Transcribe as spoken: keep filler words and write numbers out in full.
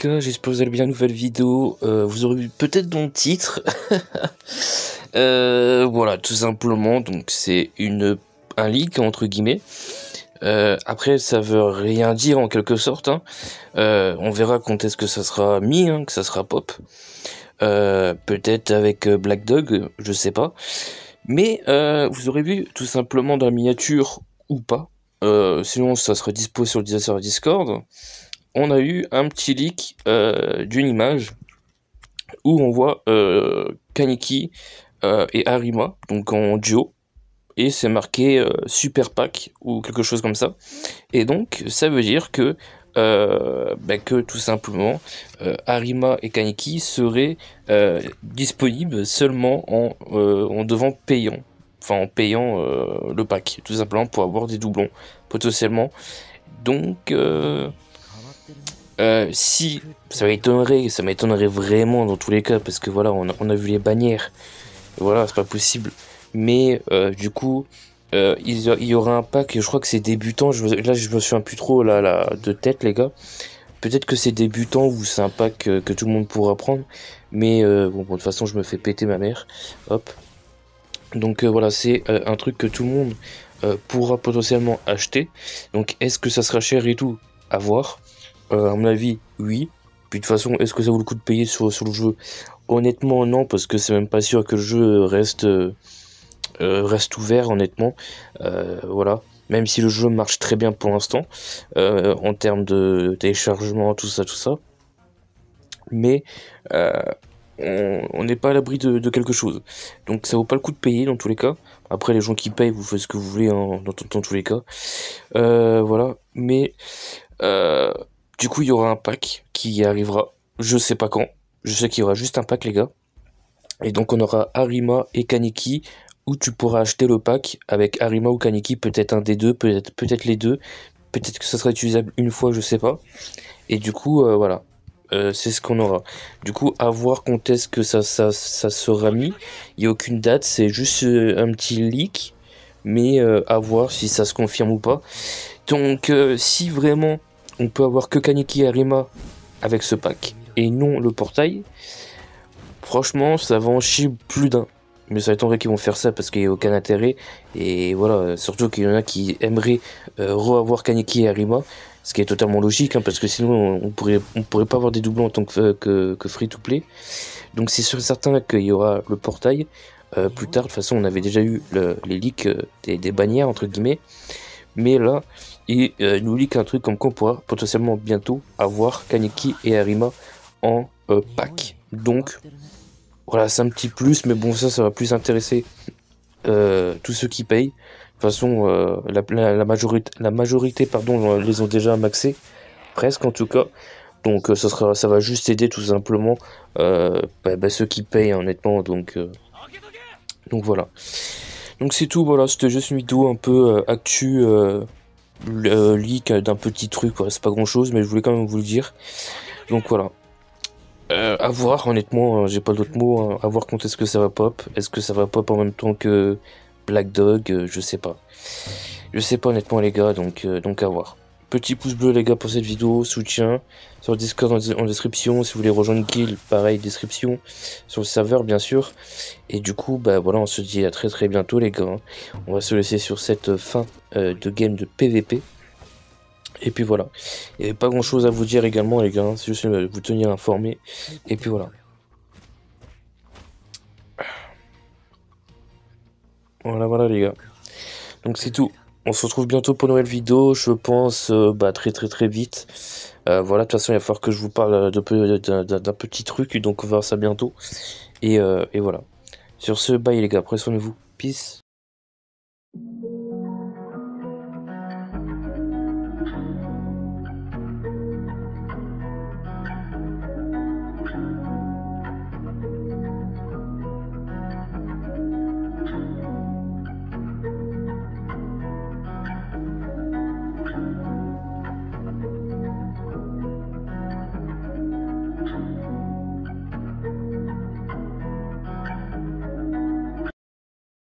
donc euh, j'espère que vous allez bien, nouvelle vidéo, euh, vous aurez vu peut-être dans le titre. euh, voilà, tout simplement, donc c'est une un leak entre guillemets. Euh, après ça veut rien dire en quelque sorte, hein. euh, on verra quand est-ce que ça sera mis, hein, que ça sera pop. Euh, peut-être avec Black Dog, je sais pas. Mais euh, vous aurez vu tout simplement dans la miniature ou pas. Euh, sinon ça sera dispo sur le Discord. On a eu un petit leak euh, d'une image où on voit euh, Kaneki euh, et Arima, donc en duo, et c'est marqué euh, Super Pack ou quelque chose comme ça. Et donc ça veut dire que, euh, bah que tout simplement euh, Arima et Kaneki seraient euh, disponibles seulement en, euh, en devant payant, enfin en payant euh, le pack, tout simplement pour avoir des doublons potentiellement. Donc euh, Euh, si, ça m'étonnerait, ça m'étonnerait vraiment dans tous les cas, parce que voilà, on a, on a vu les bannières, voilà, c'est pas possible, mais euh, du coup, euh, il, y a, il y aura un pack, je crois que c'est débutant, je, là je me souviens plus trop là, là, de tête les gars, peut-être que c'est débutant ou c'est un pack que, que tout le monde pourra prendre, mais euh, bon, bon, de toute façon je me fais péter ma mère, hop, donc euh, voilà, c'est euh, un truc que tout le monde euh, pourra potentiellement acheter, donc est-ce que ça sera cher et tout, à voir. Euh, à mon avis, oui. Puis de toute façon, est-ce que ça vaut le coup de payer sur, sur le jeu? Honnêtement, non, parce que c'est même pas sûr que le jeu reste, euh, reste ouvert, honnêtement. Euh, voilà. Même si le jeu marche très bien pour l'instant, euh, en termes de téléchargement, tout ça, tout ça. Mais euh, on n'est pas à l'abri de, de quelque chose. Donc ça vaut pas le coup de payer, dans tous les cas. Après, les gens qui payent, vous faites ce que vous voulez, hein, dans, dans tous les cas. Euh, voilà. Mais... Euh, Du coup, il y aura un pack qui arrivera, je sais pas quand, je sais qu'il y aura juste un pack les gars. Et donc on aura Arima et Kaneki, où tu pourras acheter le pack avec Arima ou Kaneki, peut-être un des deux, peut-être peut-être les deux, peut-être que ça sera utilisable une fois, je sais pas. Et du coup, euh, voilà, euh, c'est ce qu'on aura. Du coup, à voir quand est-ce que ça, ça, ça sera mis, il n'y a aucune date, c'est juste un petit leak, mais euh, à voir si ça se confirme ou pas. Donc euh, si vraiment... on peut avoir que Kaneki et Arima avec ce pack et non le portail. Franchement, ça va en chier plus d'un. Mais ça étonnerait qu'ils vont faire ça parce qu'il n'y a aucun intérêt. Et voilà, surtout qu'il y en a qui aimeraient euh, re-avoir Kaneki et Arima. Ce qui est totalement logique, hein, parce que sinon on ne pourrait, on pourrait pas avoir des doublons en tant que, euh, que, que free-to-play. Donc c'est sûr et certain qu'il y aura le portail. Euh, plus tard, de toute façon, on avait déjà eu le, les leaks euh, des, des bannières, entre guillemets. Mais là, il euh, nous leak un truc comme qu'on pourra potentiellement bientôt avoir Kaneki et Arima en euh, pack. Donc, voilà, c'est un petit plus, mais bon, ça, ça va plus intéresser euh, tous ceux qui payent. De toute façon, euh, la, la, la majorité, la majorité pardon, les ont déjà maxés, presque en tout cas. Donc, euh, ça, sera, ça va juste aider tout simplement euh, bah, bah, ceux qui payent, honnêtement. Donc, euh, donc voilà. Donc c'est tout, voilà, c'était juste une vidéo un peu euh, actu, euh, le leak d'un petit truc, ouais, c'est pas grand chose, mais je voulais quand même vous le dire. Donc voilà, euh, à voir, honnêtement, euh, j'ai pas d'autres mots, hein. À voir quand est-ce que ça va pop, est-ce que ça va pop en même temps que Black Dog, euh, je sais pas. Je sais pas honnêtement les gars, donc, euh, donc à voir. Petit pouce bleu les gars pour cette vidéo, soutien, sur le Discord en, en description, si vous voulez rejoindre Guild, pareil, description, sur le serveur bien sûr, et du coup, bah voilà, on se dit à très très bientôt les gars, on va se laisser sur cette fin euh, de game de P V P, et puis voilà, il n'y avait pas grand chose à vous dire également les gars, c'est juste vous tenir informé, et puis voilà. Voilà, voilà les gars, donc c'est tout. On se retrouve bientôt pour une nouvelle vidéo, je pense, euh, bah, très très très vite. Euh, voilà, de toute façon, il va falloir que je vous parle d'un petit truc, donc on verra ça bientôt. Et, euh, et voilà. Sur ce, bye les gars, prenez soin de vous. Peace.